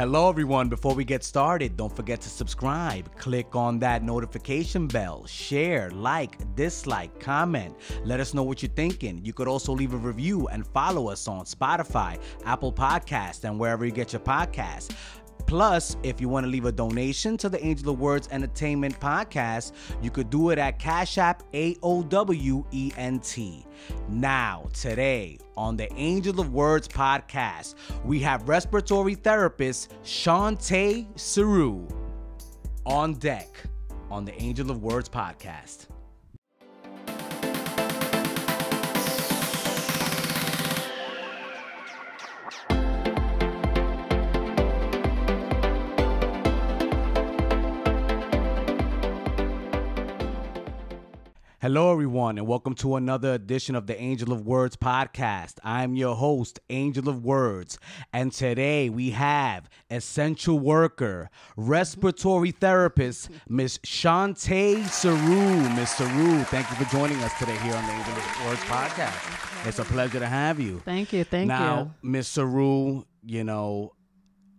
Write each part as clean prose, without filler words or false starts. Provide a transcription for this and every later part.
Hello everyone, before we get started, don't forget to subscribe, click on that notification bell, share, like, dislike, comment, let us know what you're thinking. You could also leave a review and follow us on Spotify, Apple Podcasts, and wherever you get your podcasts. Plus, if you want to leave a donation to the Angel of Words Entertainment podcast, you could do it at Cash App AOWENT. Now, today, on the Angel of Words podcast, we have respiratory therapist Shante Sarauw on deck on the Angel of Words podcast. Hello, everyone, and welcome to another edition of the Angel of Words podcast. I'm your host, Angel of Words, and today we have essential worker, respiratory therapist, Miss Shante Sarauw. Miss Sarauw, thank you for joining us today here on the Angel of Words podcast. It's a pleasure to have you. Thank you. Now, Miss Sarauw, you know,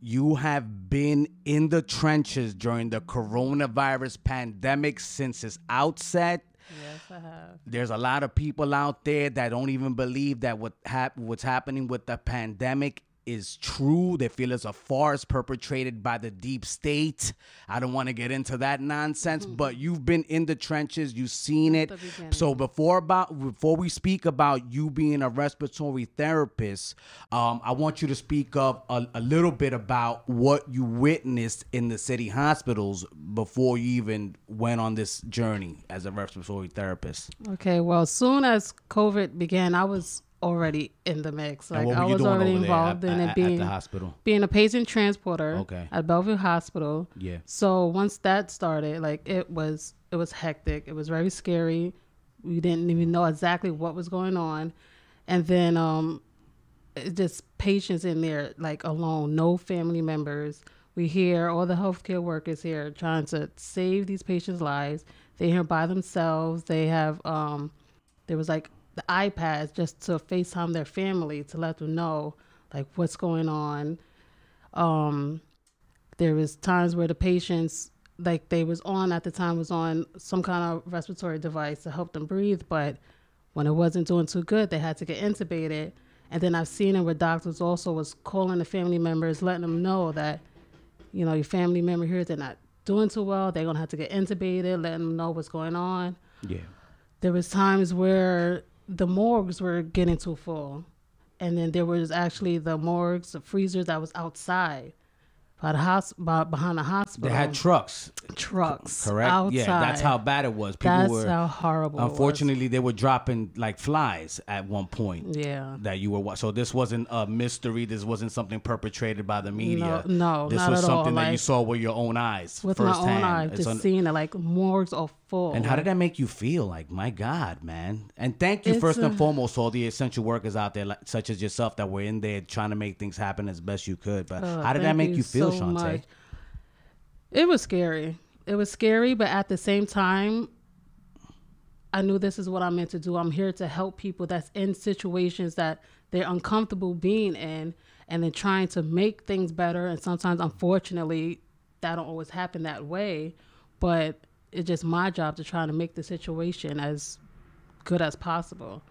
you have been in the trenches during the coronavirus pandemic since its outset. Yes, I have. There's a lot of people out there that don't even believe that what's happening with the pandemic is true. They feel it's a farce perpetrated by the deep state. I don't want to get into that nonsense, but you've been in the trenches. You've seen it. So before we speak about you being a respiratory therapist, I want you to speak up a little bit about what you witnessed in the city hospitals before you even went on this journey as a respiratory therapist. Okay. Well, as soon as COVID began, I was already in the mix. Like, I was already involved in it, being at the hospital, being a patient transporter at Bellevue Hospital. Yeah. So once that started, like, it was hectic. It was very scary. We didn't even know exactly what was going on, and then just patients in there, like, alone, no family members. We hear all the healthcare workers here trying to save these patients' lives. They're here by themselves. They have there was like the iPads just to FaceTime their family to let them know, like, what's going on. There was times where the patients, like, they was on at the time, was on some kind of respiratory device to help them breathe, but when it wasn't doing too good, they had to get intubated. And then I've seen it where doctors also was calling the family members, letting them know that, you know, your family member here, they're not doing too well, they're gonna have to get intubated, letting them know what's going on. Yeah. There was times where the morgues were getting too full, and then there was actually the morgues, the freezer that was outside by the behind the hospital. They had trucks correct outside. Yeah, that's how bad it was. People that's were, how horrible. Unfortunately, they were dropping like flies at one point. Yeah, that you were. So this wasn't a mystery. This wasn't something perpetrated by the media. No, this not was at something all. That, like, you saw with your own eyes, with firsthand. My own eyes, it's just seeing it. Like, morgues are full. And how did that make you feel? Like, my God, man! And thank you first and foremost, all the essential workers out there, like, such as yourself, that were in there trying to make things happen as best you could. But how did that make you feel? So much. It was scary. It was scary, but at the same time, I knew this is what I'm meant to do. I'm here to help people that's in situations that they're uncomfortable being in, and then trying to make things better. And sometimes, unfortunately, that don't always happen that way, but it's just my job to try to make the situation as good as possible.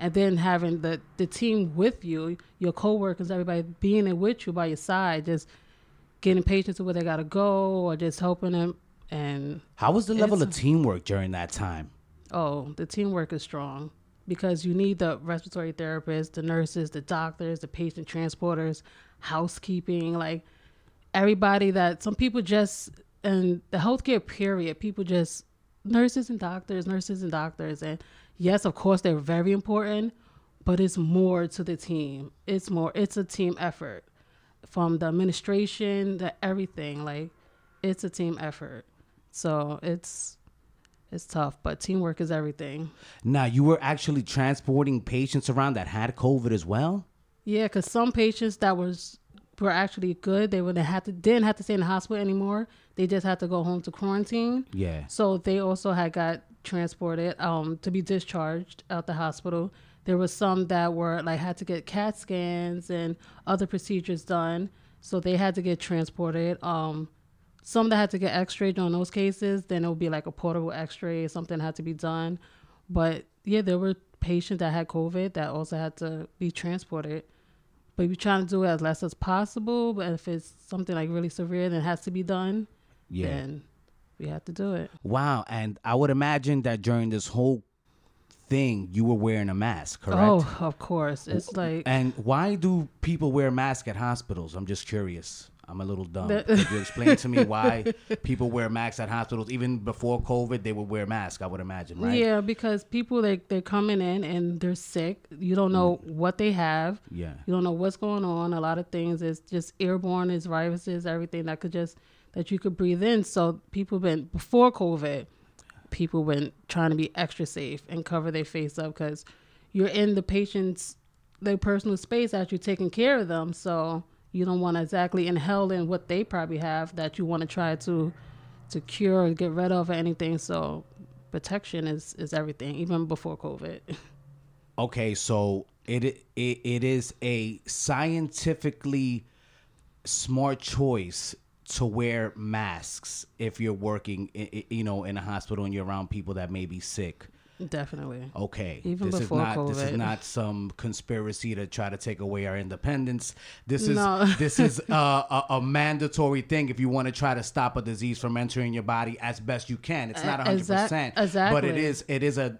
And then having the team with you, your coworkers, everybody being there with you by your side, just getting patients to where they gotta go, or just helping them. And how was the level of teamwork during that time? Oh, the teamwork is strong, because you need the respiratory therapists, the nurses, the doctors, the patient transporters, housekeeping, like everybody. that some people just, and the healthcare period, people just, nurses and doctors. And yes, of course, they're very important, but it's more to the team. It's a team effort. From the administration, the everything, like, it's a team effort. So it's tough, but teamwork is everything. Now, you were actually transporting patients around that had COVID as well? Yeah, because some patients that were actually good. They didn't have to stay in the hospital anymore. They just had to go home to quarantine. Yeah. So they also had got transported to be discharged out the hospital. There were some that were, like, had to get CAT scans and other procedures done. So they had to get transported. Some that had to get x-rayed on those cases, then it would be like a portable x-ray, something had to be done. But yeah, there were patients that had COVID that also had to be transported. But we're trying to do it as less as possible. But if it's something like really severe that has to be done, yeah, then we have to do it. Wow. And I would imagine that during this whole thing, you were wearing a mask, correct? Oh, of course. It's like... And why do people wear masks at hospitals? I'm just curious. I'm a little dumb. Could you explain to me why people wear masks at hospitals? Even before COVID, they would wear masks, I would imagine, right? Yeah, because people, they're coming in and they're sick. You don't know what they have. Yeah. You don't know what's going on. A lot of things is just airborne, is viruses, everything that could just, that you could breathe in. So people been, before COVID, people went trying to be extra safe and cover their face up because you're in the patient's, their personal space as you're taking care of them. So... you don't want to exactly inhale in what they probably have that you want to try to cure or get rid of or anything. So protection is everything, even before COVID. Okay, so it is a scientifically smart choice to wear masks if you're working, in a hospital and you're around people that may be sick. Definitely. Okay. Even this before COVID. This is not some conspiracy to try to take away our independence. This is a mandatory thing if you want to try to stop a disease from entering your body as best you can. It's not 100%, exactly. But it is a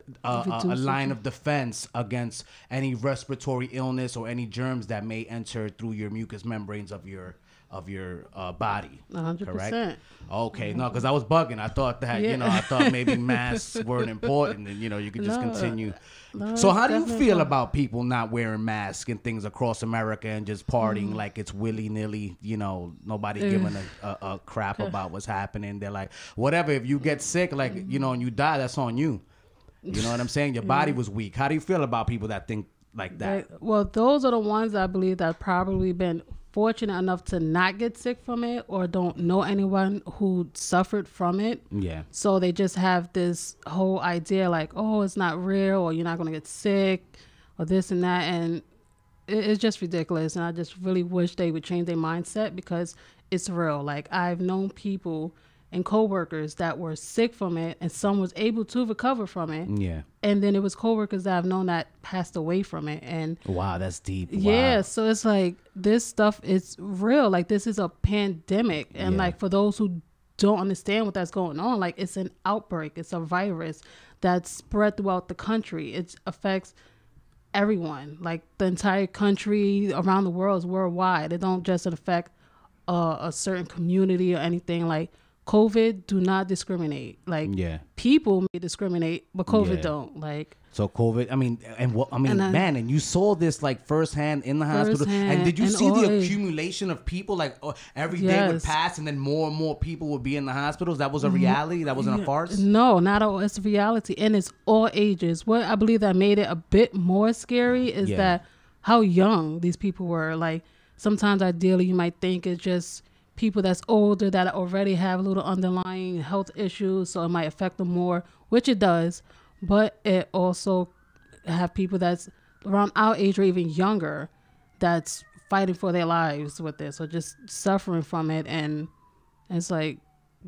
line of defense against any respiratory illness or any germs that may enter through your mucous membranes of your body. 100%. Correct? Okay. No, because I was bugging. I thought that, I thought maybe masks weren't important and, you could just continue. No, so how do you feel about people not wearing masks and things across America and just partying like it's willy-nilly, nobody giving a crap about what's happening. They're like, whatever, if you get sick, like, and you die, that's on you. You know what I'm saying? Your body was weak. How do you feel about people that think like that? Well, those are the ones I believe that probably been fortunate enough to not get sick from it or don't know anyone who suffered from it. Yeah. So they just have this whole idea like, oh, it's not real or you're not going to get sick or this and that. And it's just ridiculous. And I just really wish they would change their mindset because it's real. Like I've known people and coworkers that were sick from it and some was able to recover from it. Yeah. And then it was coworkers that I've known that passed away from it. And wow, that's deep. Wow. Yeah. So it's like this stuff is real. Like this is a pandemic. And like for those who don't understand what that's going on, like it's an outbreak. It's a virus that's spread throughout the country. It affects everyone. Like the entire country around the world is worldwide. It don't just affect a certain community or anything. Like COVID do not discriminate. Like people may discriminate, but COVID don't. Like so, COVID. And you saw this like firsthand in the hospital. And did you see the accumulation of people? Like every day would pass, and then more and more people would be in the hospitals. That was a reality. That wasn't a farce. No, not at all. It's a reality, and it's all ages. What I believe that made it a bit more scary is that how young these people were. Like sometimes, ideally, you might think it's just people that's older that already have little underlying health issues, so it might affect them more, which it does, but it also have people that's around our age or even younger that's fighting for their lives with this or just suffering from it. And it's like,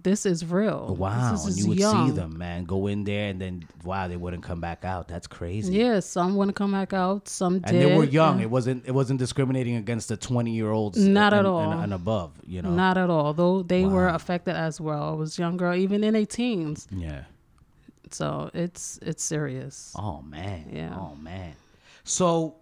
this is real. Wow. This is, and you would young. See them, man, go in there and then, wow, they wouldn't come back out. That's crazy. Yeah, some wouldn't come back out, some and did. And they were young. And it wasn't discriminating against the 20-year-olds. Not at all. And above, Not at all. Though they were affected as well. It was young girl, even in their teens. Yeah. So it's serious. Oh, man. Yeah. Oh, man. So,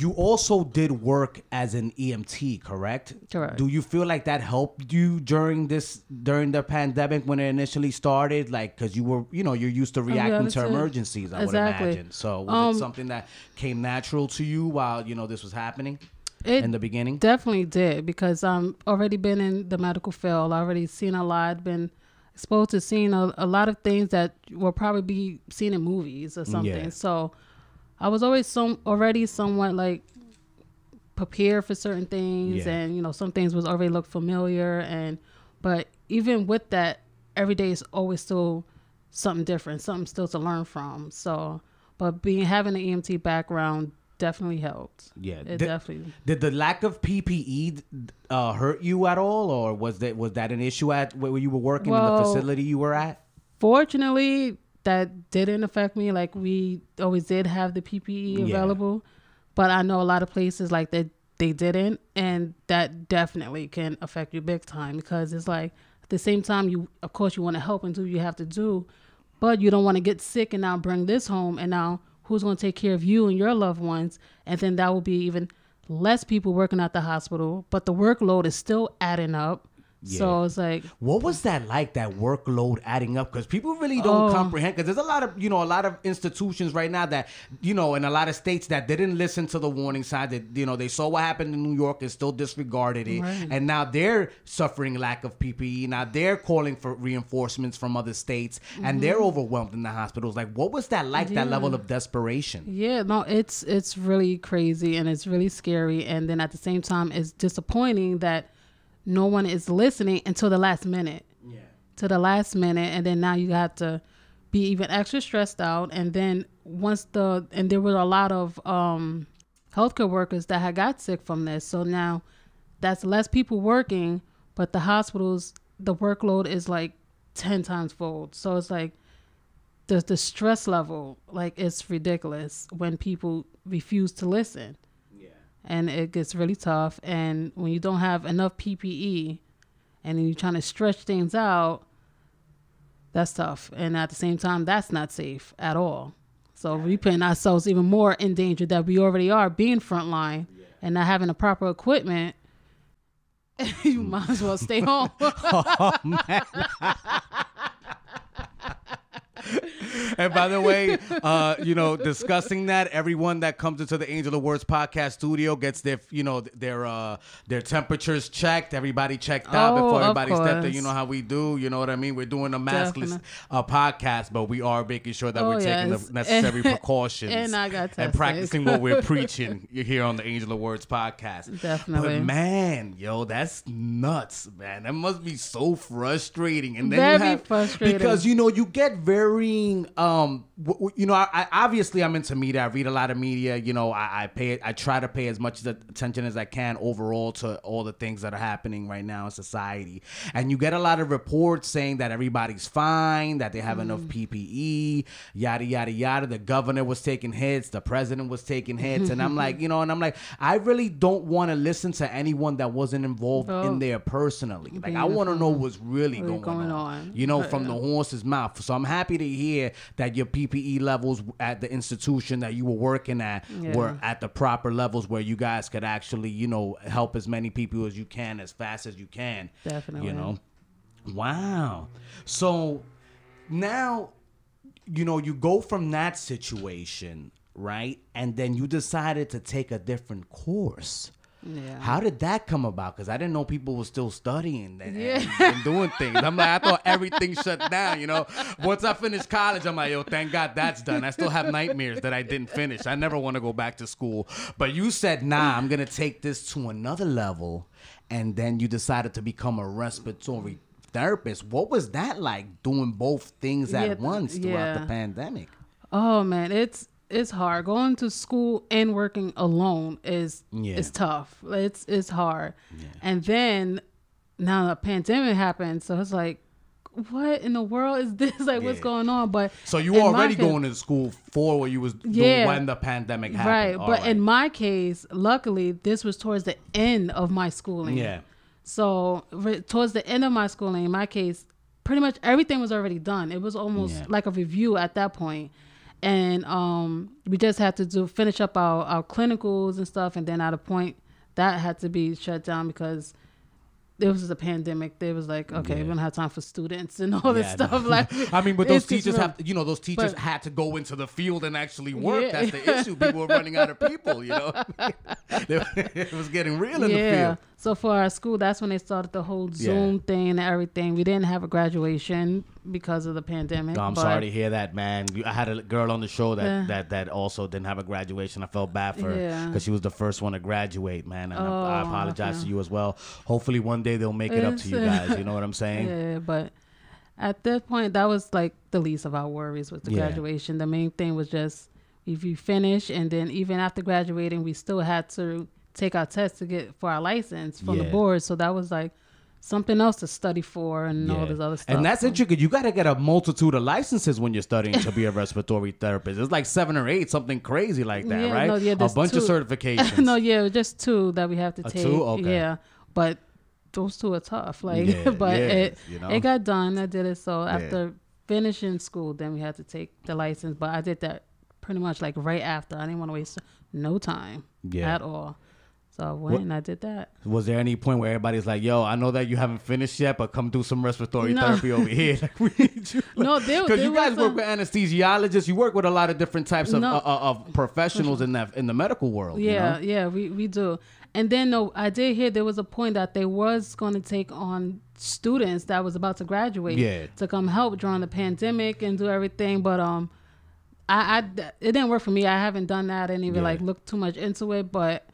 you also did work as an EMT, correct? Correct. Do you feel like that helped you during the pandemic when it initially started? Like, because you were, you're used to reacting to emergencies, I would imagine. So was it something that came natural to you while, this was happening in the beginning? Definitely did, because I've already been in the medical field. I've already seen a lot, been exposed to seeing a lot of things that will probably be seen in movies or something. Yeah. So I was always already somewhat like prepared for certain things, and some things was already looked familiar, but even with that, every day is always still something different, something still to learn from. So, but having an EMT background definitely helped. Yeah, it definitely did. The lack of PPE hurt you at all, or was that an issue at where you were working, in the facility you were at? Fortunately, that didn't affect me. Like, we always did have the PPE available, but I know a lot of places like that they didn't, and that definitely can affect you big time, because it's like, at the same time, of course you want to help and do what you have to do, but you don't want to get sick and now bring this home, and now who's going to take care of you and your loved ones? And then that will be even less people working at the hospital, but the workload is still adding up. Yeah. So it's like, what was that like, that workload adding up? Because people really don't comprehend, because there's a lot of institutions right now that, in a lot of states that didn't listen to the warning signs. That, they saw what happened in New York and still disregarded it. Right. And now they're suffering lack of PPE. Now they're calling for reinforcements from other states, and they're overwhelmed in the hospitals. Like, what was that like, that level of desperation? Yeah, no, it's really crazy, and it's really scary. And then at the same time, it's disappointing that no one is listening until the last minute. Yeah. To the last minute. And then now you have to be even extra stressed out. And then and there were a lot of healthcare workers that had got sick from this. So now that's less people working, but the hospitals, the workload is like 10 times fold. So it's like the stress level, like, it's ridiculous when people refuse to listen. And it gets really tough. And when you don't have enough PPE and then you're trying to stretch things out, that's tough. And at the same time, that's not safe at all. So we're putting ourselves even more in danger that we already are, being frontline and not having the proper equipment. You might as well stay home. Oh, man. And by the way, discussing that, everyone that comes into the Angel of Words podcast studio gets their temperatures checked. Everybody checked out before everybody stepped in. You know how we do. You know what I mean? We're doing a maskless podcast, but we are making sure that we're taking the necessary precautions and practicing what we're preaching here on the Angel of Words podcast. Definitely. But man, that's nuts, man. That must be so frustrating. And then frustrating. Because, you get I obviously I'm into media. I read a lot of media. I try to pay as much attention as I can overall to all the things that are happening right now in society. And you get a lot of reports saying that everybody's fine, that they have enough PPE, yada yada yada. The governor was taking hits, the president was taking hits, and I'm like, I really don't want to listen to anyone that wasn't involved in there personally. Like, I want to know what's really going on. From the horse's mouth. So I'm happy to hear that your PPE levels at the institution that you were working at were at the proper levels where you guys could actually, help as many people as you can, as fast as you can. Definitely. Wow. So now, you go from that situation, right? And then you decided to take a different course. Yeah. How did that come about? Because I didn't know people were still studying and doing things. I'm like, I thought everything shut down, Once I finished college, I'm like, yo, thank God that's done. I still have nightmares that I didn't finish. I never want to go back to school. But you said, nah, I'm going to take this to another level. And then you decided to become a respiratory therapist. What was that like, doing both things at once throughout the pandemic? Oh, man, it's hard. Going to school and working alone is tough. It's hard. Yeah. And then now the pandemic happened, so it's like, what in the world is this? Like, what's going on? But so you were already going to school for what you was doing when the pandemic happened. Right. But in my case, luckily, this was towards the end of my schooling. Yeah. So towards the end of my schooling, in my case, pretty much everything was already done. It was almost like a review at that point. And we just had to finish up our clinicals and stuff. And then at a point, that had to be shut down because there was a pandemic. They was like, okay, we don't have time for students and all this stuff. No. Like, I mean, but those teachers had to go into the field and actually work. Yeah. That's the issue. People were running out of people, It was getting real in the field. So for our school, that's when they started the whole Zoom thing and everything. We didn't have a graduation because of the pandemic. No, I'm sorry to hear that, man. I had a girl on the show that also didn't have a graduation. I felt bad for her because she was the first one to graduate, man. And I apologize to you as well. Hopefully one day they'll make it up to you guys. You know what I'm saying? Yeah, but at that point, that was like the least of our worries with the graduation. The main thing was just if you finish, and then even after graduating, we still had to take our test to get for our license from the board. So that was like something else to study for and all this other stuff. And that's intricate. You got to get a multitude of licenses when you're studying to be a respiratory therapist. It's like 7 or 8, something crazy like that, right? No, yeah, a bunch of certifications. No, yeah, just 2 that we have to take. 2? Okay. Yeah, but those 2 are tough. Like, it got done. I did it. So after finishing school, then we had to take the license. But I did that pretty much like right after. I didn't want to waste no time at all. So I went and I did that. Was there any point where everybody's like, yo, I know that you haven't finished yet, but come do some respiratory therapy over here. Like, we need you. No, because you guys work with anesthesiologists. You work with a lot of different types of professionals in the medical world. Yeah, you know? we do. And then I did hear there was a point that they was going to take on students that was about to graduate to come help during the pandemic and do everything. But it didn't work for me. I haven't done that. I didn't even like look too much into it, but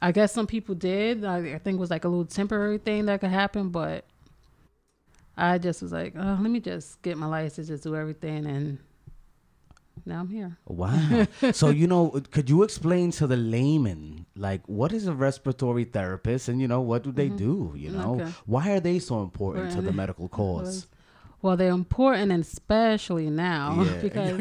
I guess some people did. I think it was like a little temporary thing that could happen, but I just was like, oh, let me just get my license, just do everything, and now I'm here. Wow. So, you know, could you explain to the layman, like, what is a respiratory therapist, and, you know, what do they do, you know? Okay. Why are they so important to the medical cause? Well, they're important, and especially now because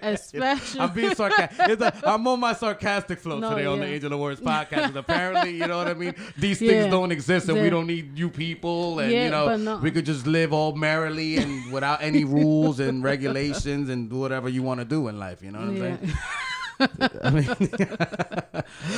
especially I'm being sarcastic. I'm on my sarcastic flow today on the Angel of Words podcast. Because apparently, you know what I mean. These things don't exist, and we don't need you people, and you know we could just live all merrily and without any rules and regulations and do whatever you want to do in life. You know what I'm saying? I mean,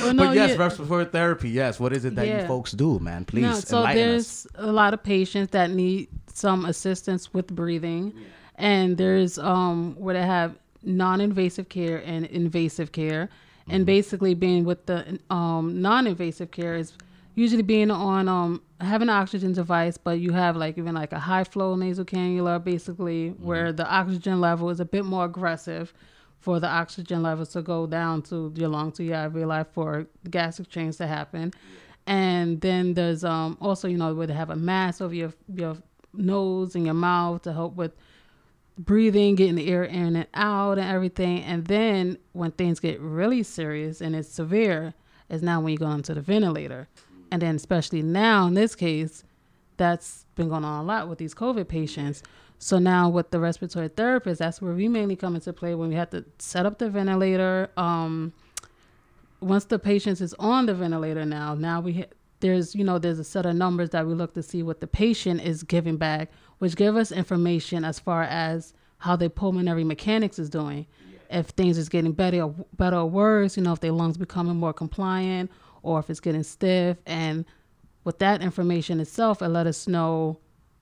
well, no, but yes, respiratory therapy. Yes, what is it that you folks do, man? Please enlighten us. A lot of patients that need some assistance with breathing, and there's where they have non-invasive care and invasive care, and basically being with the non-invasive care is usually being on having an oxygen device, but you have like even like a high flow nasal cannula, basically where the oxygen level is a bit more aggressive. For the oxygen levels to go down to your lungs, to your alveoli, for gas exchange to happen. And then there's also, you know, where they have a mask over your nose and your mouth to help with breathing, getting the air in and out and everything. And then when things get really serious and it's severe, is now when you go into the ventilator. And then especially now in this case, that's been going on a lot with these COVID patients. So now with the respiratory therapist, that's where we mainly come into play when we have to set up the ventilator. Once the patient is on the ventilator now there's a set of numbers that we look to see what the patient is giving back, which give us information as far as how their pulmonary mechanics is doing. If things is getting better or worse, you know, if their lungs becoming more compliant or if it's getting stiff. And with that information itself, it let us know,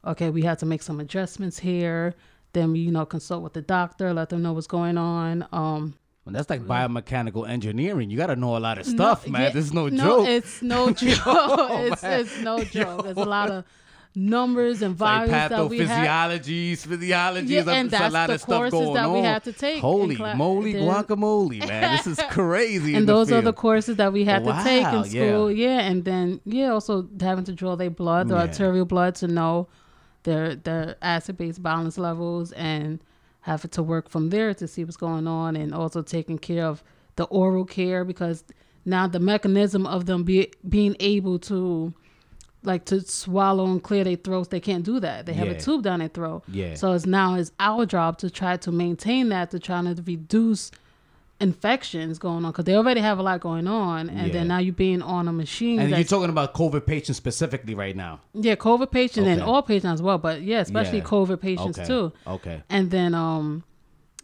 okay, we had to make some adjustments here. Then we, you know, consult with the doctor, let them know what's going on. Well, that's like biomechanical engineering. You got to know a lot of stuff, man. This is no joke. It's no joke. It's no joke. There's a lot of numbers and volumes like that we have. Physiologies. Yeah, and that's a lot the of stuff going that on. We have to take. Holy moly, guacamole, man. This is crazy. And those are the courses that we had to take in school. Yeah. And then, also having to draw their blood, their arterial blood to know their acid-base balance levels, and have to work from there to see what's going on. And also taking care of the oral care, because now the mechanism of them being able to like to swallow and clear their throats, they can't do that. They have a tube down their throat. So it's our job to try to maintain that, to try to reduce infections going on, because they already have a lot going on, and then now you're being on a machine. And you're talking about COVID patients specifically right now? Yeah, COVID patients and all patients as well, but especially COVID patients too. Okay. And then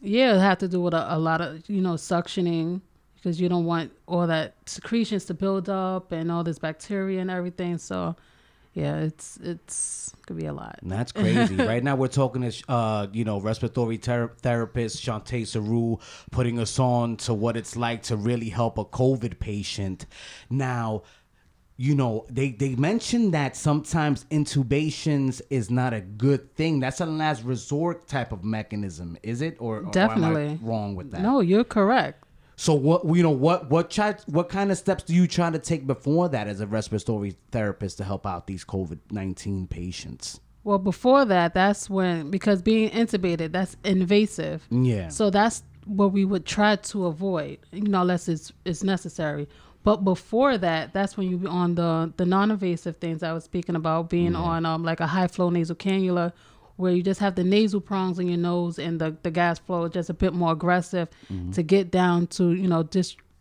it had to do with a lot of, you know, suctioning, because you don't want all that secretions to build up and all this bacteria and everything. So it's could be a lot. And that's crazy. Right now we're talking to respiratory therapist Shante Sarauw, putting us on to what it's like to really help a COVID patient. Now, you know, they mentioned that sometimes intubations is not a good thing. That's a last resort type of mechanism, is it? Or definitely am I wrong with that? No, you're correct. So what kind of steps do you try to take before that as a respiratory therapist to help out these COVID-19 patients? Well, before that, that's when, because being intubated, that's invasive. Yeah. So that's what we would try to avoid, you know, unless it's necessary. But before that, that's when you're on the non-invasive things I was speaking about, being on like a high flow nasal cannula, where you just have the nasal prongs in your nose and the gas flow is just a bit more aggressive to get down to, you know,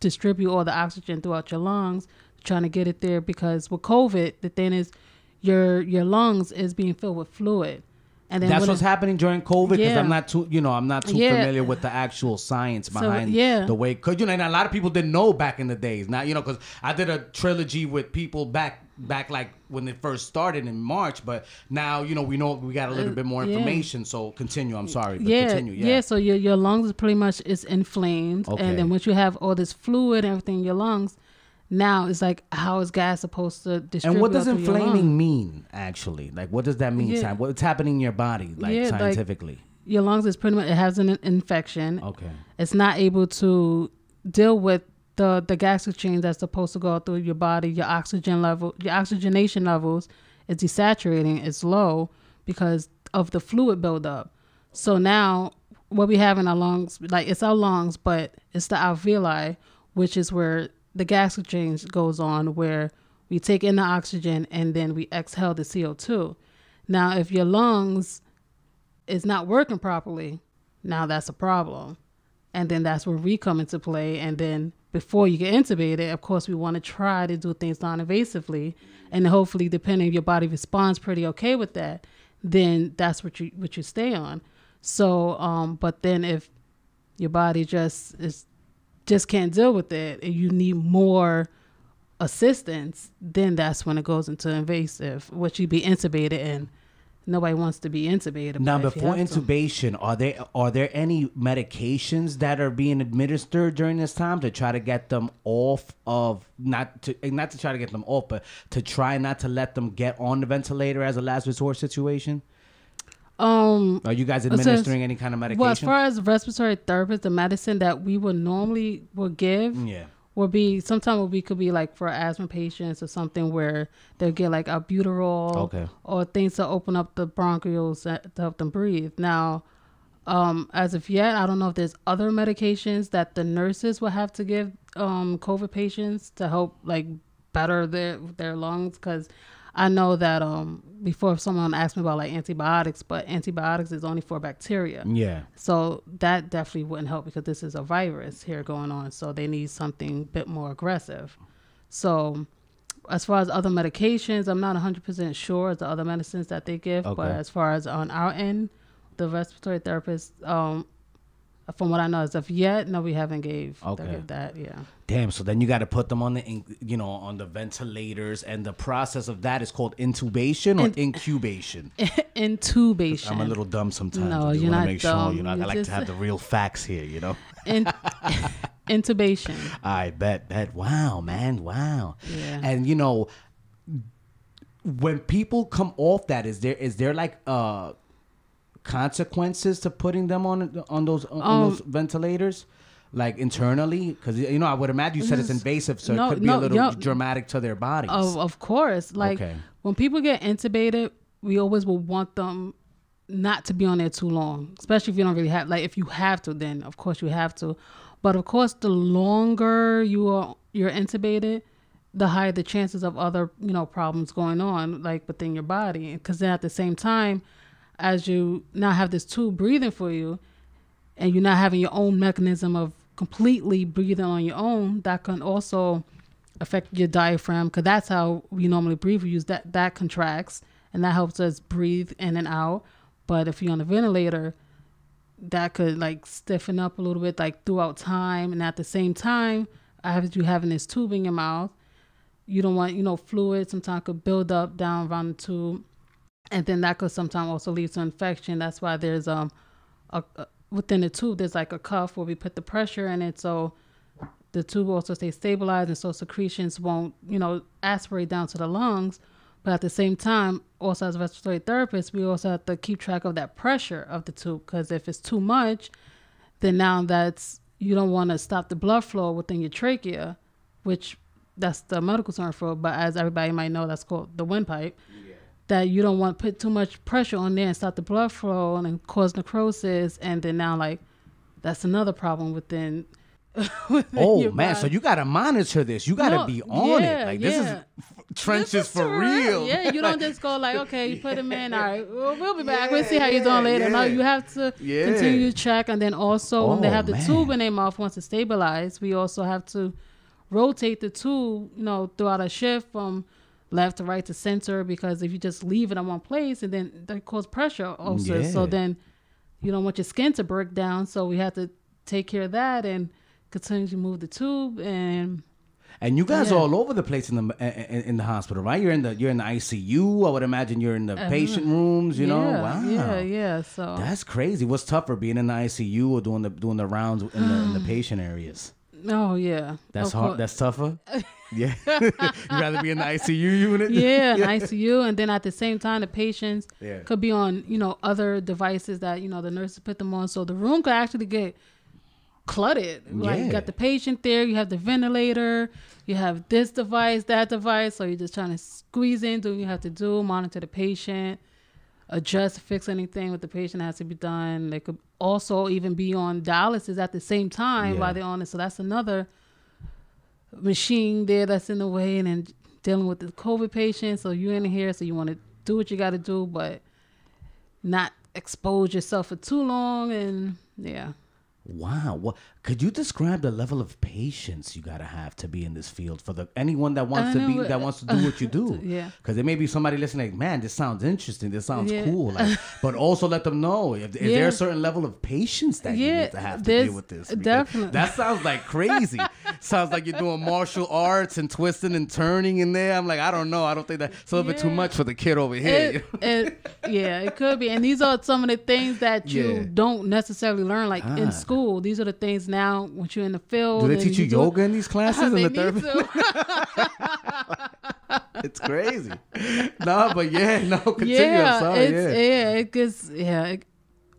distribute all the oxygen throughout your lungs, trying to get it there. Because with COVID, the thing is your lungs is being filled with fluid. And then that's what's happening during COVID, because I'm not too familiar with the actual science behind the way. Because, you know, and a lot of people didn't know back in the days. Now, you know, because I did a trilogy with people back like when it first started in March. But now, you know we got a little bit more information. So continue. I'm sorry. But continue. Yeah. So your lungs is pretty much is inflamed. Okay. And then once you have all this fluid and everything in your lungs, now it's like, how is gas supposed to distribute? And what does inflaming mean, actually? Like, what does that mean? What's happening in your body, like scientifically? Like, your lungs is pretty much, it has an infection. Okay. It's not able to deal with the gas exchange that's supposed to go through your body. Your oxygen level, your oxygenation levels is desaturating. It's low because of the fluid buildup. So now what we have in our lungs, like it's our lungs, but it's the alveoli, which is where the gas exchange goes on, where we take in the oxygen and then we exhale the CO2. Now, if your lungs is not working properly, now that's a problem. And then that's where we come into play. And then before you get intubated, of course, we want to try to do things non-invasively. And hopefully, depending if your body responds pretty okay with that, then that's what you stay on. So, but then if your body just can't deal with it and you need more assistance, then that's when it goes into invasive, which you'd be intubated in. Nobody wants to be intubated. Now, before intubation, are there any medications that are being administered during this time to try to get them off of, not to try to get them off, but to try not to let them get on the ventilator as a last resort situation? Are you guys administering any kind of medication? Well, as far as respiratory therapists, the medicine that we would normally give will be, sometimes we could be like for asthma patients or something where they'll get like albuterol or things to open up the bronchioles to help them breathe. Now, as of yet, I don't know if there's other medications that the nurses will have to give COVID patients to help like better their lungs, because I know that before someone asked me about like antibiotics, but antibiotics is only for bacteria. Yeah. So that definitely wouldn't help because this is a virus here going on. So they need something a bit more aggressive. So as far as other medications, I'm not 100% sure of the other medicines that they give. Okay. But as far as on our end, the respiratory therapist, from what I know, as of yet, no, we haven't gave that. Yeah. Damn. So then you got to put them on the, you know, on the ventilators, and the process of that is called intubation or incubation. Intubation. I'm a little dumb sometimes. No, you're not make dumb. Sure, you know, I like to have the real facts here. You know. Intubation. I bet. Wow, man. Wow. Yeah. And you know, when people come off that, is there like consequences to putting them on those ventilators, like internally? Because, you know, I would imagine you said it's invasive, so it could be a little dramatic to their bodies. Of course. Like when people get intubated, we always will want them not to be on there too long, especially if you don't really have, like if you have to, then of course you have to. But of course, the longer you're intubated, the higher the chances of other, you know, problems going on, like within your body. Because then at the same time, as you now have this tube breathing for you and you're not having your own mechanism of completely breathing on your own, that can also affect your diaphragm, because that's how we normally breathe. We use that contracts and that helps us breathe in and out. But if you're on a ventilator, that could like stiffen up a little bit like throughout time. And at the same time, as you having this tube in your mouth, you don't want, you know, fluid sometimes could build up down around the tube. And then that could sometimes also lead to infection. That's why there's within the tube, there's like a cuff where we put the pressure in it. So the tube also stays stabilized, and so secretions won't, you know, aspirate down to the lungs. But at the same time, also as a respiratory therapist, we also have to keep track of that pressure of the tube, because if it's too much, then now that's, you don't want to stop the blood flow within your trachea, which that's the medical term for it. But as everybody might know, that's called the windpipe. That you don't want to put too much pressure on there and start the blood flow and then cause necrosis. And then now, like, That's another problem within. Oh man, so you gotta monitor this. You gotta be on it. Like this is trenches for real. Yeah, you don't just go like, okay, you put him in. All right, we'll be back. We'll see how you're doing later. No, you have to continue to check, and then also when they have the tube in their mouth, once it's stabilized, we also have to rotate the tube, you know, throughout a shift from left to right to center, because if you just leave it in one place, and then that causes pressure also. So then you don't want your skin to break down. So we have to take care of that and continue to move the tube. And you guys are all over the place in the hospital, right? You're in the ICU. I would imagine you're in the patient rooms. You know, wow, yeah. So that's crazy. What's tougher, being in the ICU or doing the rounds in the patient areas? Oh yeah, that's hard. That's tougher. Yeah, you'd rather be in the ICU unit. Yeah, in the ICU, and then at the same time, the patients could be on other devices that the nurses put them on, so the room could actually get cluttered. Like you got the patient there, you have the ventilator, you have this device, that device, so you're just trying to squeeze in, do what you have to do, monitor the patient, adjust, fix anything with the patient has to be done. They could also even be on dialysis at the same time while they're on it, so that's another machine there that's in the way, and then dealing with the COVID patient, so you're in here, so you want to do what you got to do, but not expose yourself for too long. And wow. Well, could you describe the level of patience you gotta have to be in this field for anyone that wants to do what you do? Yeah. Because there may be somebody listening, like, man, this sounds interesting. This sounds cool. Like, but also let them know if there's a certain level of patience that you need to have to deal with this. Definitely. That sounds like crazy. Sounds like you're doing martial arts and twisting and turning in there. I'm like, I don't know. I don't think that's a little bit too much for the kid over here. It could be. And these are some of the things that you don't necessarily learn, like in school. These are the things now once you're in the field. Do they teach you yoga in these classes? They need to. It's crazy. No, but continue. I'm sorry.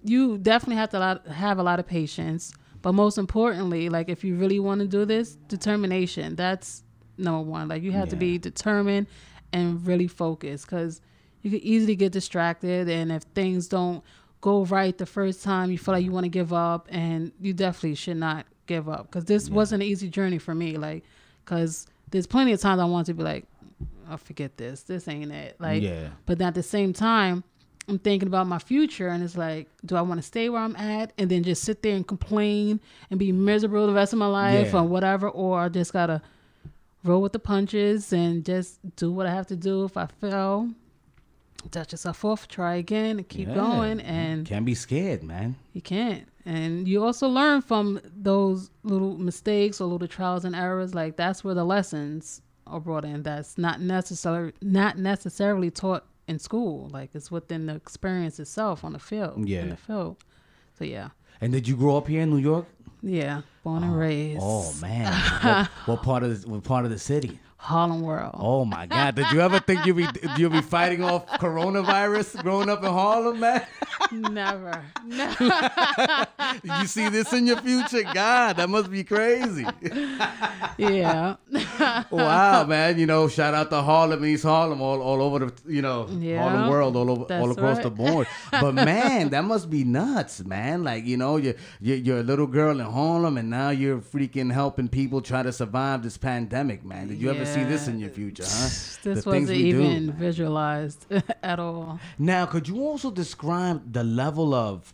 You definitely have to have a lot of patience, but most importantly, like if you really want to do this, determination. That's number one. Like you have to be determined and really focused, because you can easily get distracted, and if things don't go right the first time, you feel like you want to give up, and you definitely should not give up, because this wasn't an easy journey for me, like, because there's plenty of times I want to be like, oh, forget this ain't it, like, but at the same time I'm thinking about my future, and it's like, do I want to stay where I'm at and then just sit there and complain and be miserable the rest of my life or whatever, or I just gotta roll with the punches and just do what I have to do. If I fail, dust yourself off, try again, and keep going. And can't be scared, man. You can't. And you also learn from those little mistakes or little trials and errors. Like that's where the lessons are brought in. That's not necessarily taught in school. Like it's within the experience itself on the field. Yeah. In the field. So And did you grow up here in New York? Yeah, born and raised. Oh man, what part of the city? Harlem World. Oh my God! Did you ever think you'd be fighting off coronavirus growing up in Harlem, man? Never. You see this in your future? God, that must be crazy. Wow, man! Shout out to Harlem, East Harlem, all over the Harlem World, all across the board. But man, that must be nuts, man! Like you're a little girl in Harlem, and now you're freaking helping people try to survive this pandemic, man. Did you ever see this in your future, huh? This wasn't even visualized at all. Now, could you also describe the level of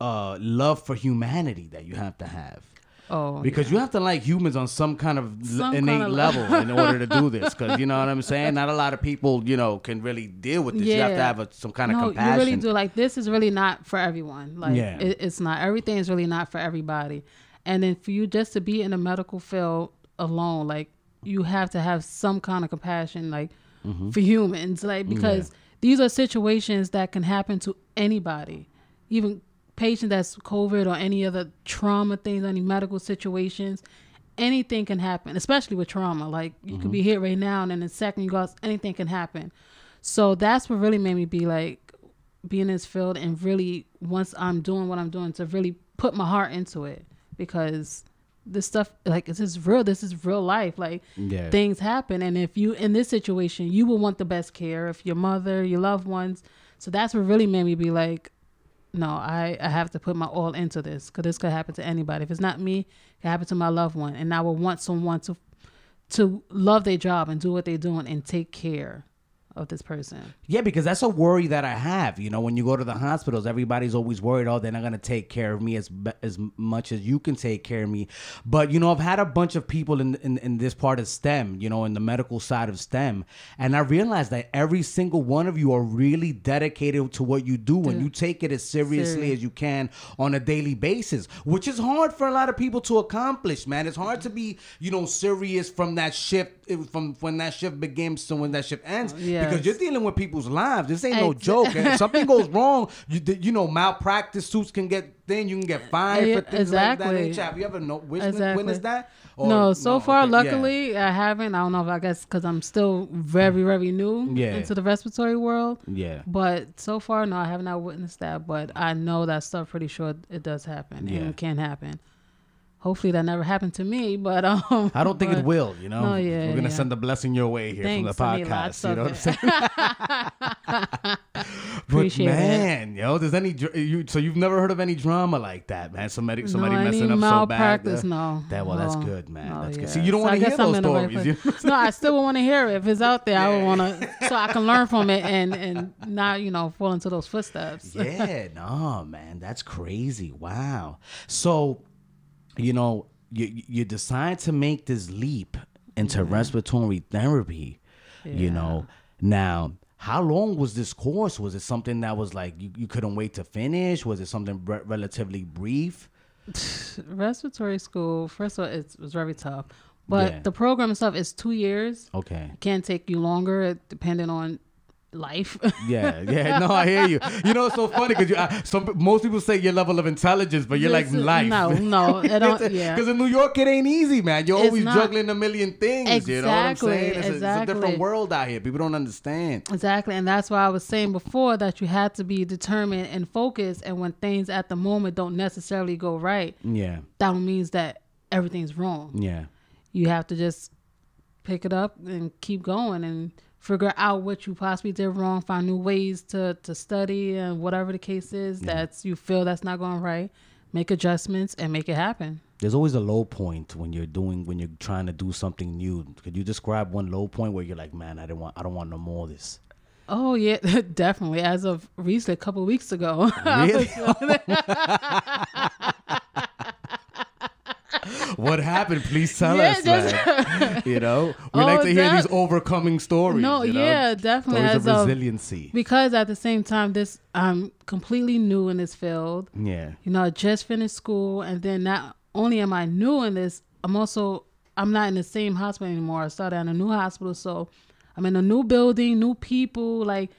love for humanity that you have to have? Oh, because you have to like humans on some kind of innate level in order to do this, because you know what I'm saying, not a lot of people can really deal with this. You have to have some kind of compassion. You really do. Like this is really not for everyone. Like it's not, everything is really not for everybody. And then for you just to be in the medical field alone, like you have to have some kind of compassion, like for humans, like because these are situations that can happen to anybody, even patient that's COVID or any other trauma things, any medical situations. Anything can happen, especially with trauma. Like you could be here right now, and in a second you go, anything can happen. So that's what really made me be like, be in this field, and really once I'm doing what I'm doing, to really put my heart into it, because this stuff, like, this is real life. Like things happen, and if you in this situation, you will want the best care, if your mother, your loved ones. So that's what really made me be like, no, I have to put my all into this, because this could happen to anybody. If it's not me, it could happen to my loved one. And I would want someone to love their job and do what they're doing and take care of this person. Yeah, because that's a worry that I have. You know, when you go to the hospitals, everybody's always worried, oh, they're not going to take care of me as much as you can take care of me. But, you know, I've had a bunch of people in this part of STEM, you know, in the medical side of STEM. And I realized that every single one of you are really dedicated to what you do, and you take it as seriously as you can on a daily basis, which is hard for a lot of people to accomplish, man. It's hard to be, you know, serious from that shift, from when that shift begins to when that shift ends. Yeah. Because you're dealing with people's lives. This ain't no joke. And if something goes wrong, you know, malpractice suits can get thin. You can get fined for things like that. Have you ever witnessed that? Or, no, so far, luckily, I haven't. I don't know if I guess because I'm still very, very new into the respiratory world. Yeah. But so far, no, I have not witnessed that. But I know that stuff pretty sure it does happen and it can happen. Hopefully that never happened to me, but I don't think it will, you know. No, yeah, we're gonna send the blessing your way here. Thanks, from the podcast. You know what I'm saying? But man, yo, there's so you've never heard of any drama like that, man? Somebody messing up so bad. No. That's good, man. No, that's good. So you don't want to hear those stories. No, I still want to hear it. If it's out there, I would want to, so I can learn from it and not, you know, fall into those footsteps. Yeah, no, man, that's crazy. Wow. So, you know, you decide to make this leap into respiratory therapy, you know. Now, how long was this course? Was it something that was like you couldn't wait to finish? Was it something relatively brief? Respiratory school, first of all, it was very tough. But the program itself is 2 years. Okay. It can take you longer depending on life. No, I hear you. You know, it's so funny because most people say your level of intelligence, but you're like life. No, I don't. Because in New York, it ain't easy, man. You're always juggling a million things. Exactly, you know what I'm saying? It's a different world out here. People don't understand. Exactly, and that's why I was saying before that you had to be determined and focused. And when things at the moment don't necessarily go right, that means that everything's wrong. Yeah, you have to just pick it up and keep going and figure out what you possibly did wrong, find new ways to study and whatever the case is that you feel that's not going right, make adjustments and make it happen. There's always a low point when you're trying to do something new. Could you describe one low point where you're like, man, I don't want no more of this? Oh yeah, definitely. As of recently, a couple of weeks ago. Really? What happened? Please tell us, man. You know, we like to hear these overcoming stories. No, you know? Yeah, definitely. Stories of resiliency. Because at the same time, I'm completely new in this field. Yeah. You know, I just finished school, and then not only am I new in this, I'm not in the same hospital anymore. I started at a new hospital, so I'm in a new building, new people. Like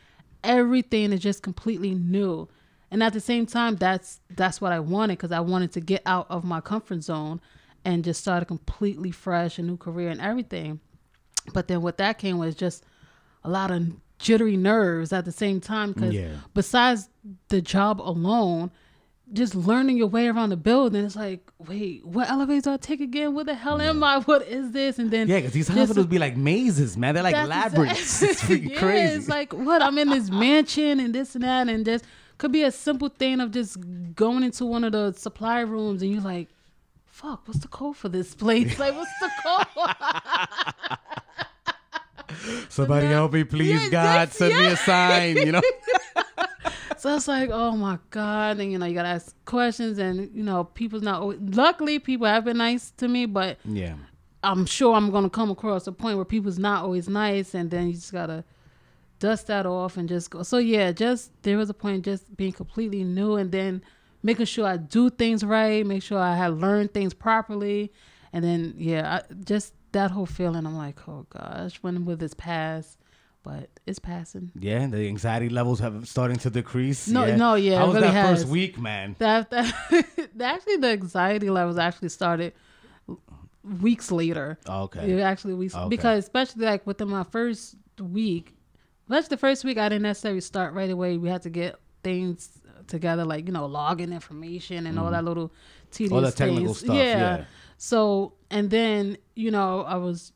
everything is just completely new. And at the same time, that's what I wanted, because I wanted to get out of my comfort zone and just start a completely fresh and new career and everything. But then what that came was just a lot of jittery nerves at the same time, because besides the job alone, just learning your way around the building, it's like, wait, what elevators do I take again? Where the hell am I? What is this? And then because these hospitals be like mazes, man. They're like labyrinths. It's freaking crazy. It's like, what? I'm in this mansion and this and that, and just could be a simple thing of just going into one of the supply rooms and you're like, fuck, what's the code for this place? Like, what's the code? Somebody help me, please, God. Send me a sign, you know? So it's like, oh my God. And, you know, you got to ask questions and, you know, people's not always, luckily people have been nice to me, but I'm sure I'm going to come across a point where people's not always nice, and then you just got to dust that off and just go. So yeah, there was a point just being completely new, and then making sure I do things right, make sure I had learned things properly, and then just that whole feeling. I'm like, oh gosh, when will this pass? But it's passing. Yeah, the anxiety levels have starting to decrease. No, how was really that first week, man? Actually, the anxiety levels actually started weeks later. Okay, actually weeks because especially like within my first week. That's the first week I didn't necessarily start right away. We had to get things together, like, you know, login information and all that little tedious all the technical things. Stuff. Yeah. So, and then, you know,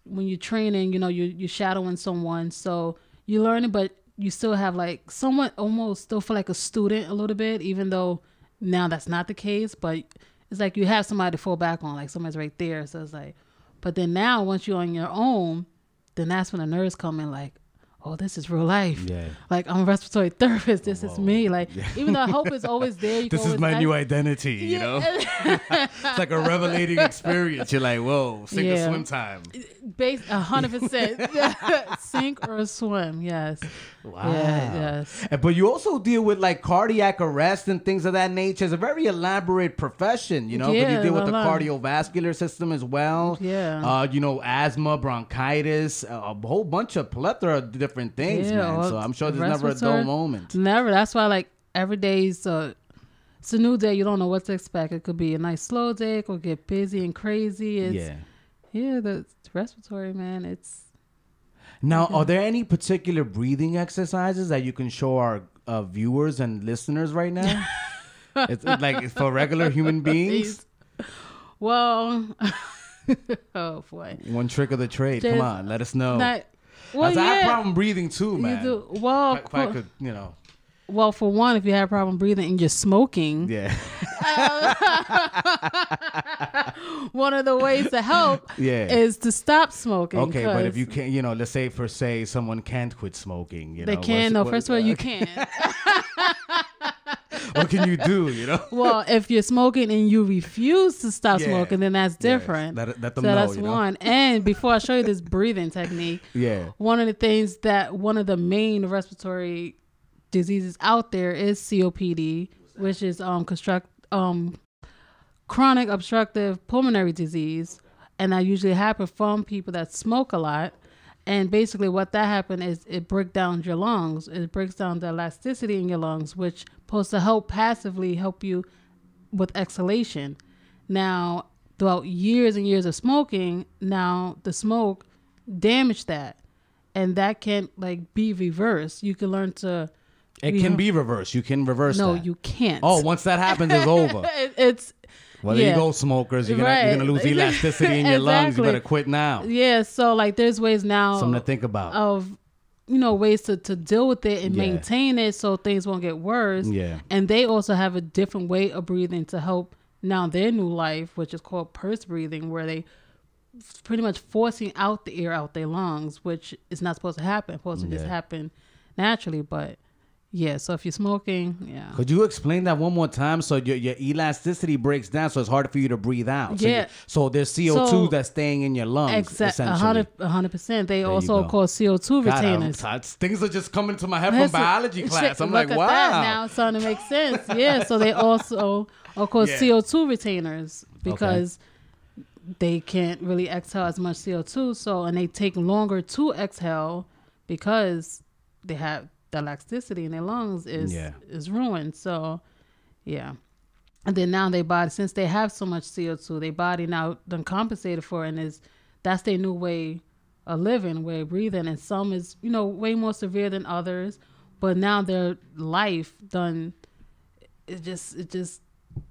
when you're training, you know, you're shadowing someone. So you're learning, but you still have like somewhat almost still feel like a student a little bit, even though now that's not the case, but it's like you have somebody to fall back on, like somebody's right there. So it's like, but then now once you're on your own, then that's when the nerves come in like, oh, this is real life. Yeah. Like, I'm a respiratory therapist. This is me. Like, yeah. Even though I hope is always there. You this is my new identity, yeah. You know? It's like a revelating experience. You're like, whoa, sink yeah. or swim time. 100%. Sink or swim, yes. Wow. Yeah, yes. But you also deal with, like, cardiac arrest and things of that nature. It's a very elaborate profession, you know? Yeah, but you deal with the cardiovascular system as well. Yeah. You know, asthma, bronchitis, a whole bunch of plethora of different things, yeah, man. So I'm sure there's never a dull moment. Never. That's why, like, every day's it's a new day. You don't know what to expect. It could be a nice slow day. It could get busy and crazy. It's, yeah. Yeah, the respiratory, man. It's. Now, yeah. Are there any particular breathing exercises that you can show our viewers and listeners right now? it's like for regular human beings. Well, oh boy. One trick of the trade. Come on, let us know. Well, yeah. I have problem breathing too, man. You do. Well, if I could, you know. Well, for one, if you have problem breathing and you're smoking, yeah. One of the ways to help, yeah. is to stop smoking. Okay, but if you can't, you know, let's say someone can't quit smoking, you know, they can. No, first of all, you can. What can you do, you know? Well, if you're smoking and you refuse to stop yeah. smoking, then that's different. Yeah. Let them so know, that's you know? One. And before I show you this breathing technique, yeah, one of the main respiratory diseases out there is COPD, which is chronic obstructive pulmonary disease, and that usually happens from people that smoke a lot. And basically what that happened is it breaks down your lungs. It breaks down the elasticity in your lungs, which supposed to help passively help you with exhalation. Now, throughout years and years of smoking, now the smoke damaged that. And that can like be reversed. You can learn to... It can be reversed. You can reverse that. No, you can't. Oh, once that happens, it's over. It's... Well, yeah. There you go, smokers. You're gonna lose elasticity in your lungs. You better quit now. Yeah, so like there's ways now. Something to think about. Of, you know, ways to deal with it and yeah. maintain it so things won't get worse. Yeah. And they also have a different way of breathing to help now their new life, which is called purse breathing, where they pretty much forcing out the air out their lungs, which is not supposed to happen. It's supposed to just happen naturally, but. Yeah, so if you're smoking, yeah. Could you explain that one more time? So your elasticity breaks down, so it's harder for you to breathe out. So yeah. So there's CO2 that's staying in your lungs, exactly, essentially. 100%. They also call CO2 retainers. Things are just coming to my head from biology class. I'm like, wow. That now it's starting to make sense. Yeah, so they also are called CO2 retainers because they can't really exhale as much CO2. So, and they take longer to exhale because they have... The elasticity in their lungs is ruined. So, yeah. And then now their body, since they have so much CO2, their body now done compensated for it, and that's their new way of living, way of breathing. And some is, you know, way more severe than others. But now their life done, it just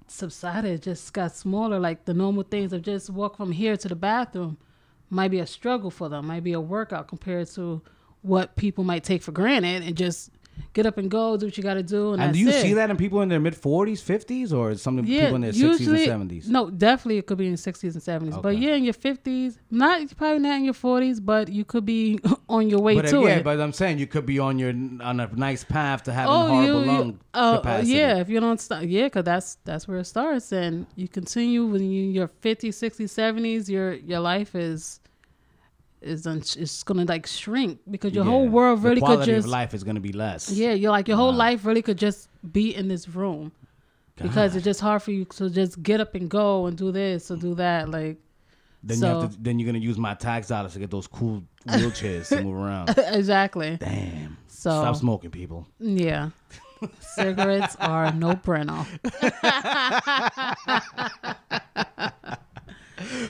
subsided. It just got smaller. Like the normal things of just walk from here to the bathroom might be a struggle for them, might be a workout compared to what people might take for granted and just get up and go, do what you got to do. And do you see that in people in their mid-40s, 50s, or something people in their 60s and 70s? No, definitely it could be in the 60s and 70s. Okay. But yeah, in your 50s, probably not in your 40s, but you could be on your way to it. Yeah, but I'm saying you could be on a nice path to having horrible lung capacity. Yeah, if you don't start. Yeah, because that's where it starts. And you continue when you're 50s, 60s, 70s, your life is gonna like shrink because your whole world really could just quality of life is gonna be less. Yeah, you're like your whole life really could just be in this room because it's just hard for you to just get up and go and do this or do that. Like then you're gonna use my tax dollars to get those cool wheelchairs to move around. Exactly. Damn. So stop smoking, people. Yeah. Cigarettes are a no-brainer.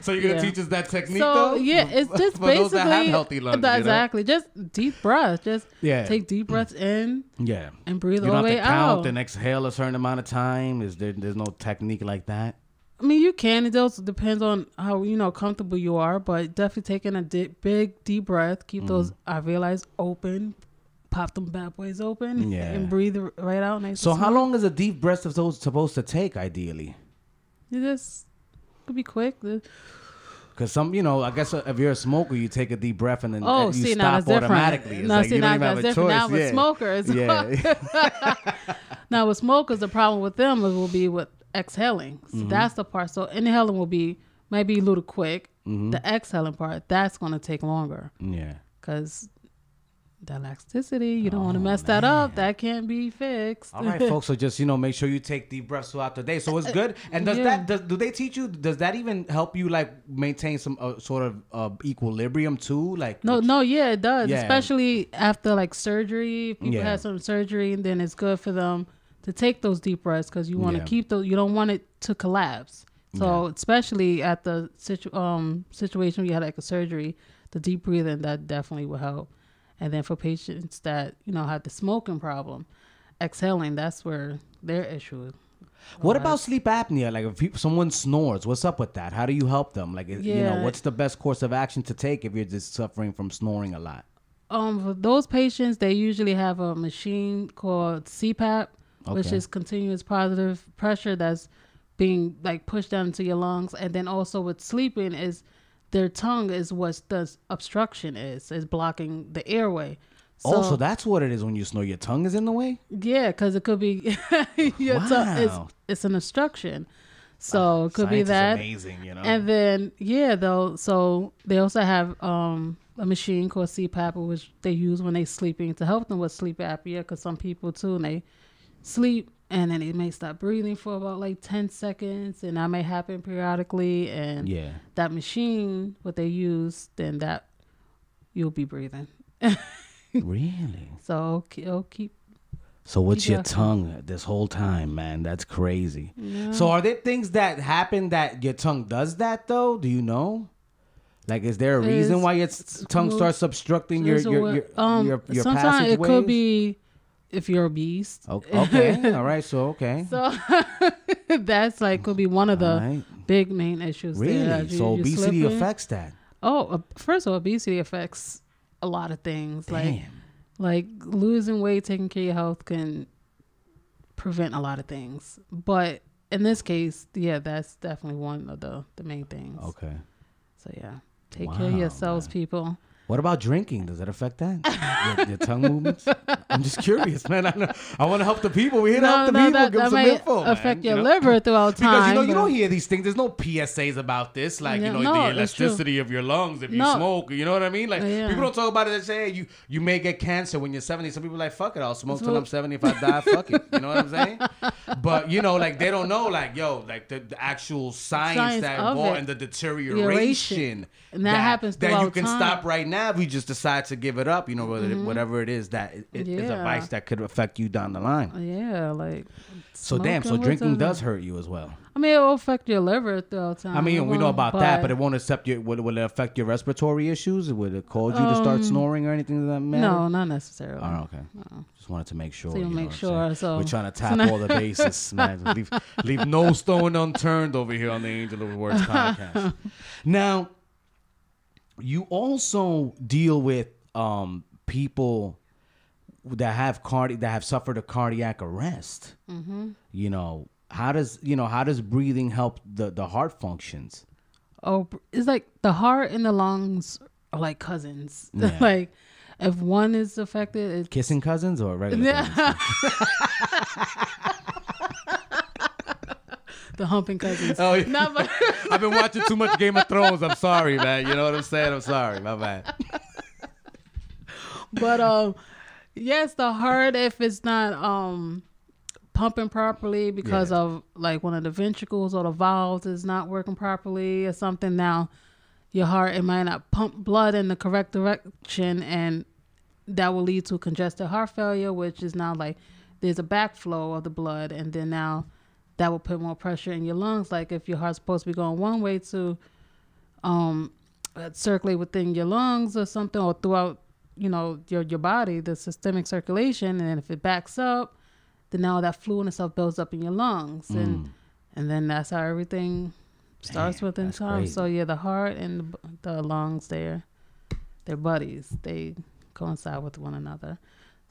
So you're gonna teach us that technique, though. Yeah, it's just for basically those that have healthy lungs, exactly. You know? Just deep breath. Just take deep breaths in. Yeah, and breathe all the way out. You don't have to count and exhale a certain amount of time. There's no technique like that? I mean, you can. It also depends on how comfortable you are, but definitely taking a big deep breath. Keep those alveoli open. pop them bad boys open and breathe right out. Nice. So how long is a deep breath of those supposed to take, ideally? It just could be quick. Because some, you know, I guess if you're a smoker, you take a deep breath and then you stop automatically. It's like you don't even have a choice. Now with smokers, now with smokers, the problem with them will be with exhaling. So that's the part. So inhaling will be maybe a little quick. The exhaling part, that's going to take longer. Yeah. Because that elasticity, you don't want to mess that up. That can't be fixed. All right, folks. So just, you know, make sure you take deep breaths throughout the day. So it's good. And does that, do they teach you, does that even help you like maintain some sort of equilibrium too? Like, yeah, it does. Yeah. Especially after like surgery, people have some surgery and then it's good for them to take those deep breaths because you want to keep those, you don't want it to collapse. So especially at the situation where you had like a surgery, the deep breathing, that definitely will help. And then for patients that, you know, have the smoking problem, exhaling, that's where their issue is. What about sleep apnea? Like if someone snores, what's up with that? How do you help them? Like, you know, what's the best course of action to take if you're just suffering from snoring a lot? For those patients, they usually have a machine called CPAP, which is continuous positive pressure that's being like pushed down into your lungs. And then also with sleeping is... their tongue is what the obstruction is blocking the airway. So, so that's what it is when you snore. Your tongue is in the way? Yeah, because it could be your tongue. It's an obstruction. So it could be that. Science is amazing, you know. And then, yeah, though. So they also have a machine called CPAP, which they use when they're sleeping to help them with sleep apnea. Because some people, too, they sleep and then they may stop breathing for about like 10 seconds, and that may happen periodically. And that machine, what they use, then that you'll be breathing. Really? So it'll keep. So what's your tongue this whole time, man? That's crazy. Yeah. So are there things that happen that your tongue does that though? Do you know? Like, is there a reason why your tongue starts obstructing your sometimes passageways? It could be. If you're obese. Okay. All right. So, okay. So that's like could be one of the big main issues. Really? There. So obesity affects that? Oh, first of all, obesity affects a lot of things. Damn. Like losing weight, taking care of your health can prevent a lot of things. But in this case, yeah, that's definitely one of the main things. Okay. So, yeah. Take care of yourselves, people. What about drinking? Does that affect that? your tongue movements? I'm just curious, man. I want to help the people. We're here to help the people. Give them some info, affect your liver throughout time. Because, you know, you don't hear these things. There's no PSAs about this. Like, you know, the elasticity of your lungs if you smoke. You know what I mean? Like, people don't talk about it. They say, hey, you may get cancer when you're 70. Some people are like, fuck it. I'll smoke till I'm 70. If I die, fuck it. You know what I'm saying? But, you know, like, they don't know, like, yo, like the actual science that involved and the deterioration. And that happens throughout time. That you can stop right now. If you just decide to give it up, you know, whatever it is that is a vice that could affect you down the line. Yeah, like so. Damn. So drinking does hurt you as well. I mean, it will affect your liver throughout time. I mean, we know about that, but it won't affect your. Will it affect your respiratory issues? Would it cause you to start snoring or anything of that matter? No, not necessarily. Oh, okay. Just wanted to make sure. So you make sure. So we're trying to tap all the bases, man. Leave no stone unturned over here on the Angel of Words podcast. Now. You also deal with people that have suffered a cardiac arrest. You know, how does breathing help the heart functions? Oh, it's like the heart and the lungs are like cousins. Like if one is affected, it's kissing cousins or regular cousins? The humping cousins. Oh, yeah. I've been watching too much Game of Thrones. I'm sorry, man. You know what I'm saying? I'm sorry. My bad. But yes, the heart, if it's not pumping properly because of like one of the ventricles or the valves is not working properly or something, now your heart, it might not pump blood in the correct direction, and that will lead to congested heart failure, which is now like there's a backflow of the blood, and then now that will put more pressure in your lungs. Like if your heart's supposed to be going one way to circulate within your lungs or something, or throughout, you know, your body, the systemic circulation, and if it backs up, then now that fluid and stuff builds up in your lungs, and then that's how everything starts within time. Great. So yeah, the heart and the lungs, they're buddies. They coincide with one another.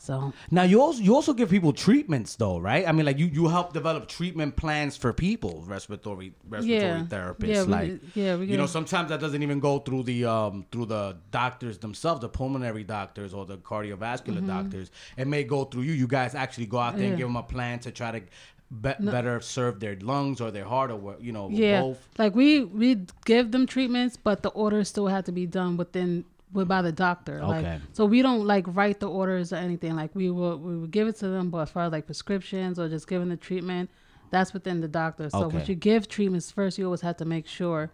So now you also give people treatments though, right? I mean, like you help develop treatment plans for people, respiratory therapists. Yeah, you know, sometimes that doesn't even go through the doctors themselves, the pulmonary doctors or the cardiovascular doctors. It may go through you. You guys actually go out there and give them a plan to try to better serve their lungs or their heart or, you know, both. Like we give them treatments, but the orders still have to be done by the doctor. Okay. Like, so we don't like write the orders or anything. Like we will give it to them, but as far as like prescriptions or just giving the treatment, that's within the doctor. So when you give treatments first, you always have to make sure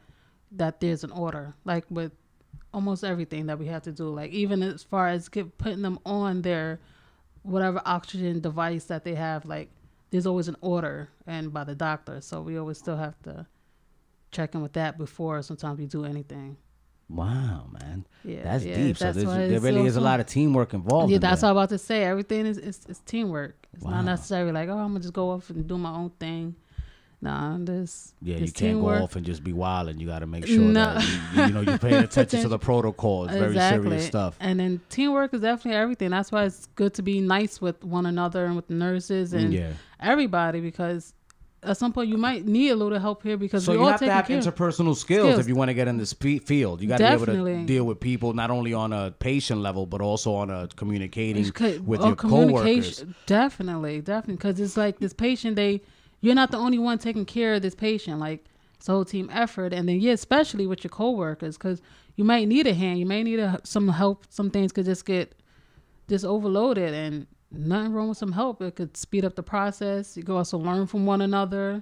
that there's an order. Like with almost everything that we have to do, like even as far as putting them on their whatever oxygen device that they have, like there's always an order and by the doctor. So we always still have to check in with that before sometimes we do anything. Wow, man, that's deep. So there really is a lot of teamwork involved. Yeah, that's what I'm about to say. Everything is teamwork. It's not necessarily like, oh, I'm gonna just go off and do my own thing. Nah, you can't go off and just be wild, and you got to make sure that you know you're paying attention to the protocol. It's very serious stuff. And then teamwork is definitely everything. That's why it's good to be nice with one another and with nurses and everybody, because at some point you might need a little help here, because so you have to have interpersonal skills if you want to get in this field. You got to be able to deal with people not only on a patient level but also on a communicating with your coworkers. Definitely, because it's like this patient, you're not the only one taking care of this patient. Like it's a whole team effort, and then especially with your coworkers, because you might need a hand, you may need some help. Some things could just get overloaded and. Nothing wrong with some help. It could speed up the process. You could also learn from one another,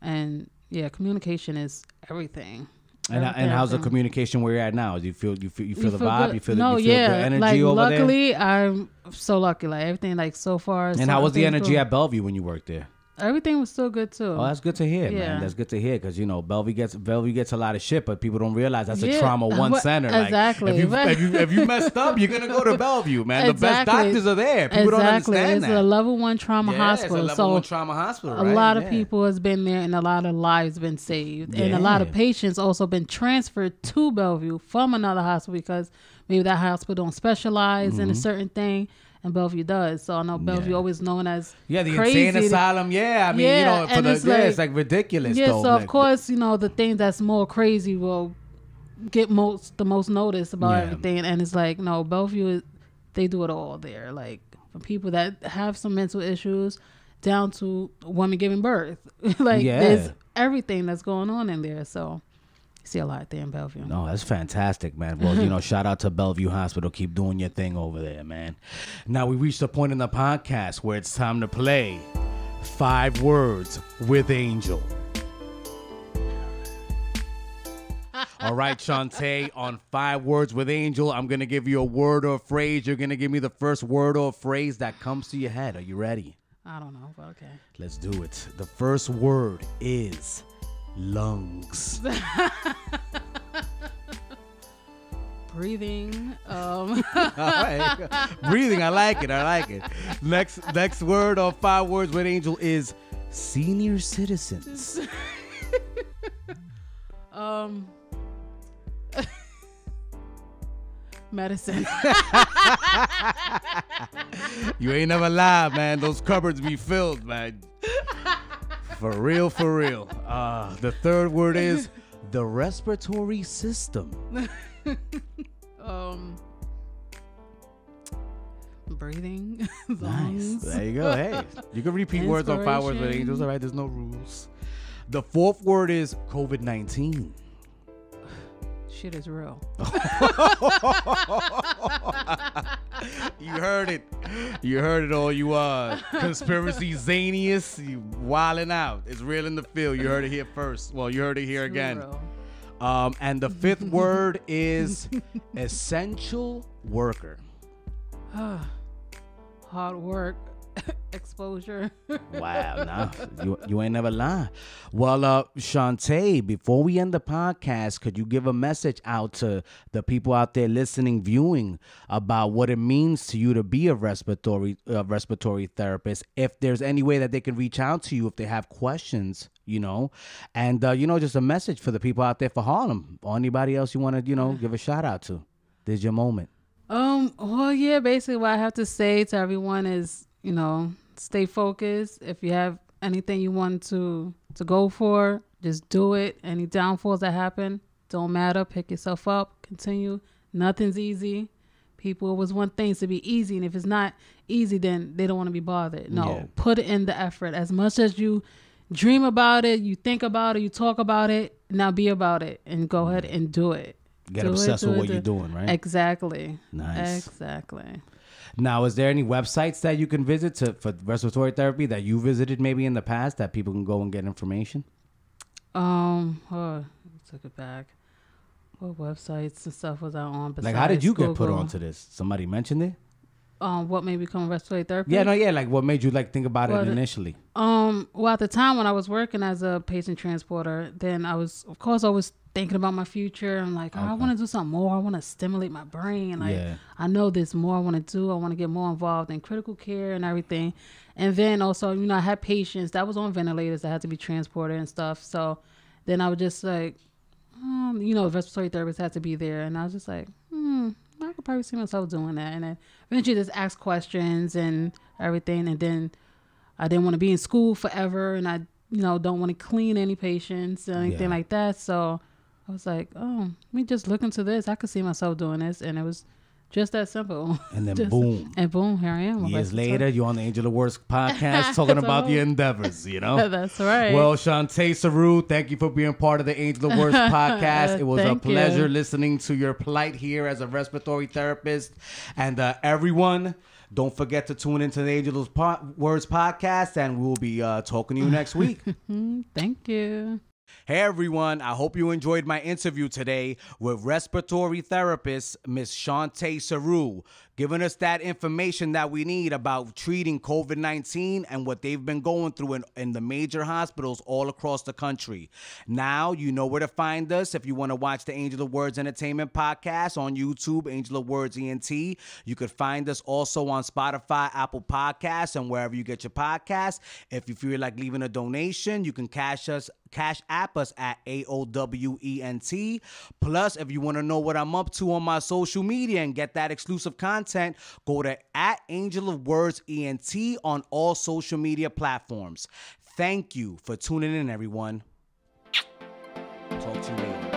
and communication is everything. And how's the communication where you're at now? Do you feel the vibe? Good. You feel the energy over there? Luckily, I'm so lucky. Like everything, like so far. And how was the energy at Bellevue when you worked there? Everything was still good too. Oh, that's good to hear, man. That's good to hear, because you know Bellevue gets a lot of shit, but people don't realize that's a trauma one center. Exactly. Like, if you messed up, you're gonna go to Bellevue, man. The best doctors are there. People don't understand that. It's a level 1 trauma hospital. It's a level 1 trauma hospital. Right? A lot of people has been there, and a lot of lives been saved, and a lot of patients also been transferred to Bellevue from another hospital because maybe that hospital don't specialize in a certain thing. And Bellevue does. So I know Bellevue always known as the crazy. Insane asylum. Yeah, I mean, you know, for the, it's like ridiculous. Yeah, though, so like, of course, you know, the thing that's more crazy will get the most notice about everything. And it's like, no, Bellevue, they do it all there. Like for people that have some mental issues, down to a woman giving birth. Like there's everything that's going on in there. So. See a lot there in Bellevue. No, that's fantastic, man. Well, you know, shout out to Bellevue Hospital. Keep doing your thing over there, man. Now we reached a point in the podcast where it's time to play 5 words with Angel. All right, Shante, on 5 words with Angel, I'm going to give you a word or a phrase. You're going to give me the first word or phrase that comes to your head. Are you ready? I don't know, but okay. Let's do it. The first word is... lungs. Breathing. Right. Breathing. I like it. Next word on 5 words with Angel is senior citizens. Medicine. You ain't never lied, man. Those cupboards be filled, man. For real. The third word is the respiratory system. Breathing. Nice. There you go. Hey, you can repeat words on 5 words with Angels. All right, there's no rules. The fourth word is COVID-19. Shit is real. You heard it all. You conspiracy zaniest. You wilding out. It's real in the field. You heard it here first. Well, you heard it here again. And the fifth word is essential worker. Hard work. Exposure. Wow, nah, you ain't never lie. Well, Shante, before we end the podcast, could you give a message out to the people out there listening, viewing, about what it means to you to be a respiratory therapist? If there's any way that they can reach out to you if they have questions, you know, and you know, just a message for the people out there for Harlem or anybody else you want to, you know, give a shout out to. There's your moment. Well, yeah, basically what I have to say to everyone is, you know, stay focused. If you have anything you want to go for, just do it. Any downfalls that happen, don't matter. Pick yourself up, continue. Nothing's easy. People always want things to be easy, and if it's not easy, then they don't want to be bothered. No, yeah. Put in the effort. As much as you dream about it, you think about it, you talk about it, now be about it and go ahead and do it. Get obsessed with what you're doing, right? Exactly. Nice. Exactly. Now, is there any websites that you can visit for respiratory therapy that you visited maybe in the past that people can go and get information? Oh, I took it back. What websites and stuff was I on? Like, how did you Google? Get put onto this? Somebody mentioned it? What made me become respiratory therapy? Yeah, no, yeah. Like, what made you like think about it initially? Well, at the time when I was working as a patient transporter, then I was, of course, always thinking about my future. I'm like, I want to do something more. I want to stimulate my brain. Like, yeah. I know there's more I want to do. I want to get more involved in critical care and everything. And then also, you know, I had patients that was on ventilators that had to be transported and stuff. So then I was just like, you know, respiratory therapists had to be there, and I was just like, I could probably see myself doing that. And then eventually just asked questions and everything. And then I didn't want to be in school forever, and I, you know, don't want to clean any patients or anything like that. So I was like, oh, let me just look into this. I could see myself doing this. And it was just that simple. And then boom. And boom, here I am. Years later, you're on the Angel of Words podcast talking about your endeavors, you know? That's right. Well, Shante Sarauw, thank you for being part of the Angel of Words podcast. It was a pleasure listening to your plight here as a respiratory therapist. And everyone, don't forget to tune into the Angel of Words podcast, and we'll be talking to you next week. Thank you. Hey everyone, I hope you enjoyed my interview today with respiratory therapist Miss Shante Sarauw, giving us that information that we need about treating COVID-19 and what they've been going through in the major hospitals all across the country. Now, you know where to find us. If you want to watch the Angel of Words Entertainment podcast on YouTube, Angel of Words ENT. You could find us also on Spotify, Apple Podcasts, and wherever you get your podcasts. If you feel like leaving a donation, you can cash app us at AOWENT. Plus, if you want to know what I'm up to on my social media and get that exclusive content, go to @AngelOfWordsENT on all social media platforms. Thank you for tuning in, everyone. Talk to you later.